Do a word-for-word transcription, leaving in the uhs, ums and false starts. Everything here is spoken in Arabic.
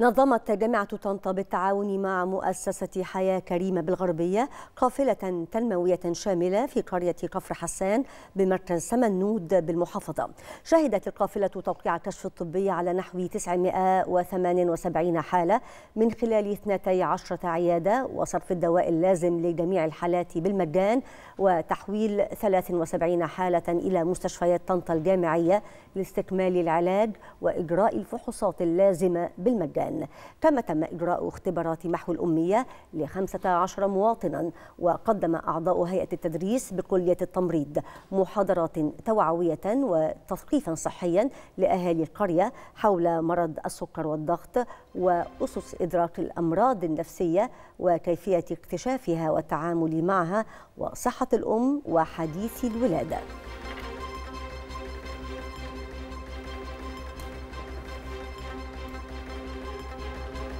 نظمت جامعة طنطا بالتعاون مع مؤسسة حياة كريمة بالغربية قافلة تنموية شاملة في قرية قفر حسان بمركز سمنود بالمحافظة. شهدت القافلة توقيع كشف طبي على نحو تسعمائة وثمانية وسبعين حالة من خلال اثنتي عشرة عيادة، وصرف الدواء اللازم لجميع الحالات بالمجان، وتحويل ثلاث وسبعين حالة إلى مستشفيات طنطا الجامعية لاستكمال العلاج وإجراء الفحوصات اللازمة بالمجان. كما تم إجراء اختبارات محو الأمية ل خمسة عشر مواطنا، وقدم أعضاء هيئة التدريس بكلية التمريض محاضرات توعوية وتثقيفا صحيا لأهالي القرية حول مرض السكر والضغط وأسس إدراك الأمراض النفسية وكيفية اكتشافها والتعامل معها وصحة الأم وحديث الولادة.